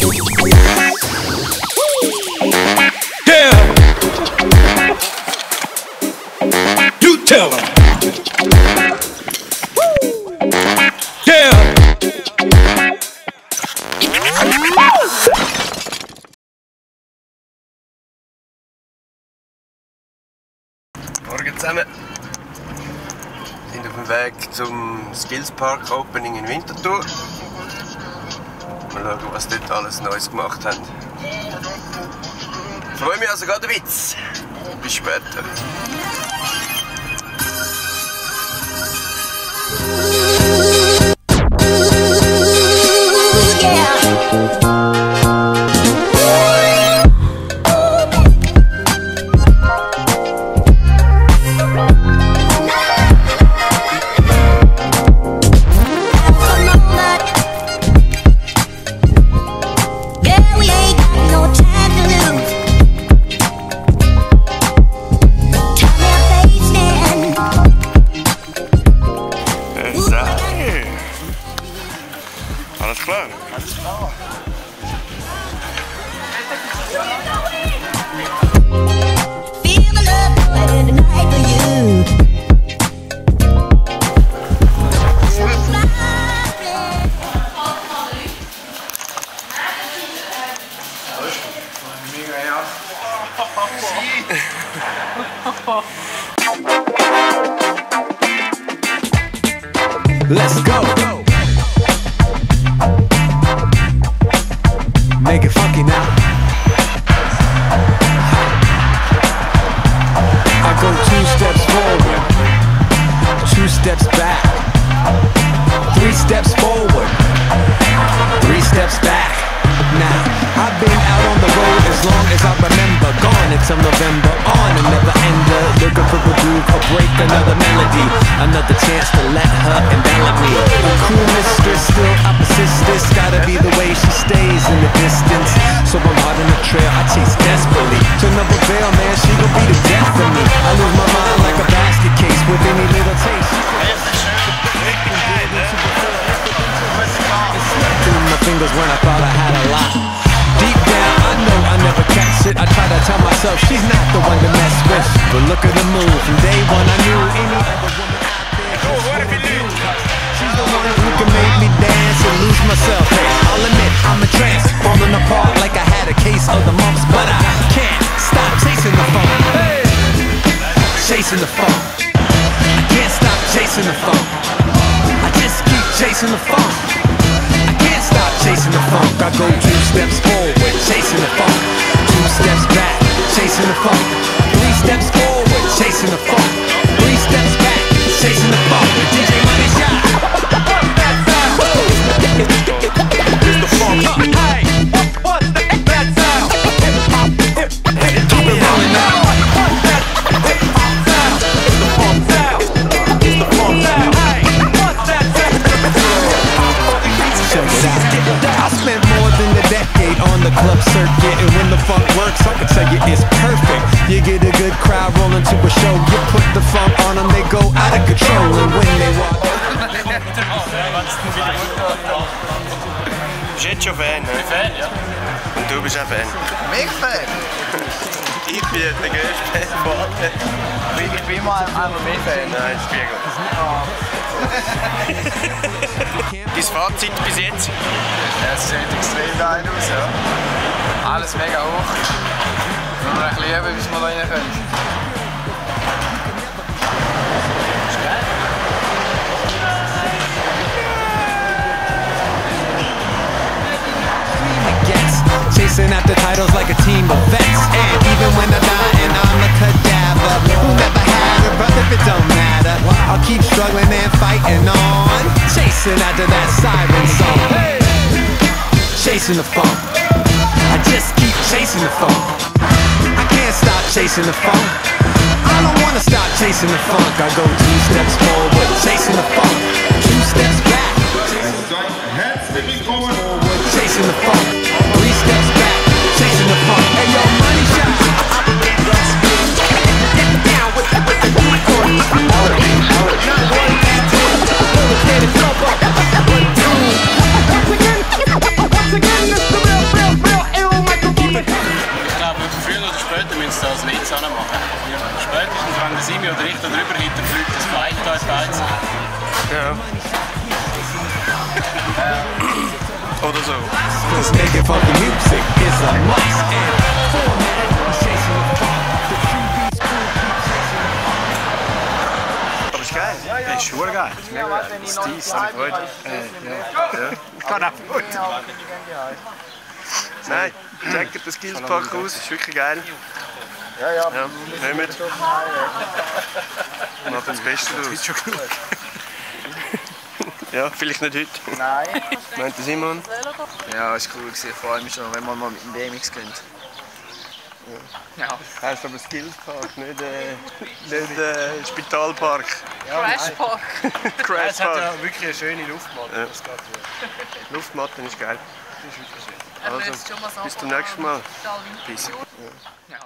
Sind auf dem Weg zum Skills Park Opening in Winterthur. Mal schauen, was dort alles Neues gemacht haben. Ich freue mich also gerade ein Witz. Bis später. Let's go. Make it funky now. I go 2 steps forward, 2 steps back, 3 steps forward, 3 steps back. Now, I've been out on the road as long as I remember. Gone until November, on another ender, looking for the groove or break another melody. Another chance to let her envelop me. A cool mistress, still I persist. This gotta be the way she stays in the distance. So I'm hard on the trail, I chase desperately. To no avail, man, she will be the death of me. I lose my mind like a basket case with any little taste. It's slipping in my fingers when I thought I had a lot. Deep down, I know I never catch it. I try to tell myself she's not the one to mess with. But look at the move, from day one I knew any other woman out there. She's the one who can make me dance and lose myself. Hey, I'll admit I'm in trance, falling apart like I had a case of the mumps. But I can't stop chasing the funk. Hey, chasing the funk. I can't stop chasing the funk. I just keep chasing the funk. Stop chasing the funk. I go 2 steps forward, chasing the funk. 2 steps back, chasing the funk. 3 steps forward, chasing the funk. 3 steps back, chasing the funk. DJ Money Shot. It's the funk. Hey, what's that sound? Keep it rolling now. It's the funk sound. It's the funk sound. Hey, what's that sound? Spent more than a decade on the club circuit, and when the funk works, I can tell you it's perfect. You get a good crowd rolling to a show, you put the funk on them, they go out of control, and when they walk. Du bist jetzt schon Fan, ne? Ich bin Fan, ja. Und du bist auch Fan. Mega Fan! Ich bin der größte Fan von Orten. Ich bin immer einmal mehr Fan. Nein, ich bin Dein Fazit bis jetzt? Ja, es sieht extrem geil aus, ja. Alles mega hoch. Nur noch ein bisschen üben, bis wir da rein können. Ist geil? Chasing after titles like a team of vets. And even when I die and I'm a cadaver, who never had a brother, if it don't matter, I'll keep struggling and fighting on. Chasing after that siren song. Chasing the funk. I just keep chasing the funk. I can't stop chasing the funk. I don't wanna stop chasing the funk. I go 2 steps forward, chasing the funk. 2 steps back. Chasing the funk. Once again, it's the real thing. oder ich da drüber hinter fliegt das Flight da ins Eins. Ja. Oder so. Das Making for the Music is a must. Aber ist geil. Der ist schon geil. Das ist mega geil. Das ist dies, das ist gut. Ich kann auch gut. Nein, checkt das Skillspark aus, ist wirklich geil. Ja, nehmen wir. Macht das Beste draus. Ist schon genug. Ja, vielleicht nicht heute. Nein. Meint der Simon? Ja, ist cool gewesen. Vor allem schon, wenn man mal mit dem BMX geht. Ja. Heißt aber Skillspark, nicht Spitalpark. Ja, Crashpark. Crashpark. Es hat ja wirklich eine schöne Luftmatte. Ja. Das geht gut. Luftmatten ist geil. Das ist wirklich schön. Also, bis zum nächsten Mal. Peace. Ja.